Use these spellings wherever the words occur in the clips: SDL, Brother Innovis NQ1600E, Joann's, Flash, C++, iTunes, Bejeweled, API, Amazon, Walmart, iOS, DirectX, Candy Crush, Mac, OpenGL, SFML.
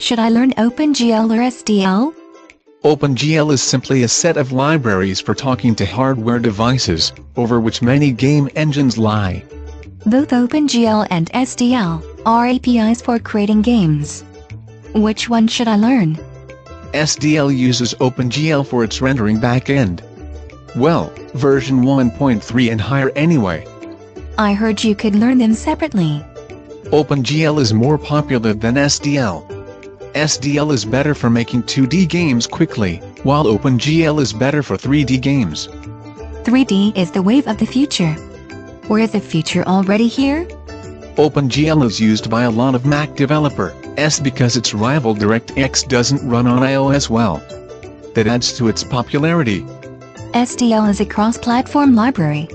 Should I learn OpenGL or SDL? OpenGL is simply a set of libraries for talking to hardware devices, over which many game engines lie. Both OpenGL and SDL are APIs for creating games. Which one should I learn? SDL uses OpenGL for its rendering backend. Well, version 1.3 and higher anyway. I heard you could learn them separately. OpenGL is more popular than SDL. SDL is better for making 2D games quickly, while OpenGL is better for 3D games. 3D is the wave of the future. Or is the future already here? OpenGL is used by a lot of Mac developers because its rival DirectX doesn't run on iOS well. That adds to its popularity. SDL is a cross-platform library.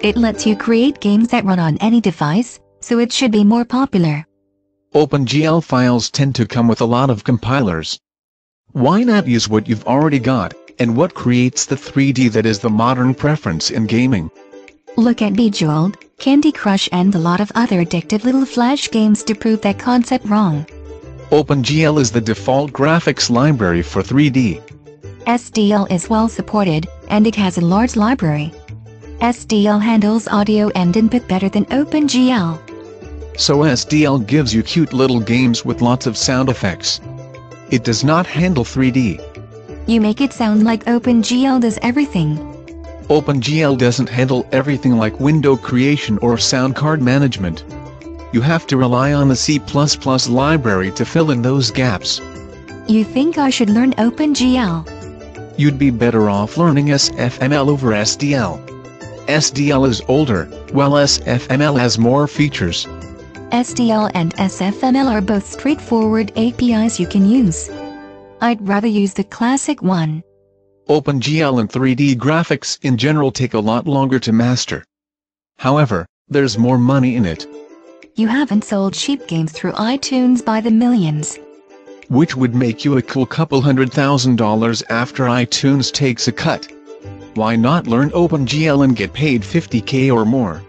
It lets you create games that run on any device, so it should be more popular. OpenGL files tend to come with a lot of compilers. Why not use what you've already got, and what creates the 3D that is the modern preference in gaming? Look at Bejeweled, Candy Crush and a lot of other addictive little Flash games to prove that concept wrong. OpenGL is the default graphics library for 3D. SDL is well supported, and it has a large library. SDL handles audio and input better than OpenGL. So SDL gives you cute little games with lots of sound effects. It does not handle 3D. You make it sound like OpenGL does everything. OpenGL doesn't handle everything like window creation or sound card management. You have to rely on the C++ library to fill in those gaps. You think I should learn OpenGL? You'd be better off learning SFML over SDL. SDL is older, while SFML has more features. SDL and SFML are both straightforward APIs you can use. I'd rather use the classic one. OpenGL and 3D graphics in general take a lot longer to master. However, there's more money in it. You haven't sold cheap games through iTunes by the millions. Which would make you a cool couple $100,000 after iTunes takes a cut. Why not learn OpenGL and get paid $50K or more?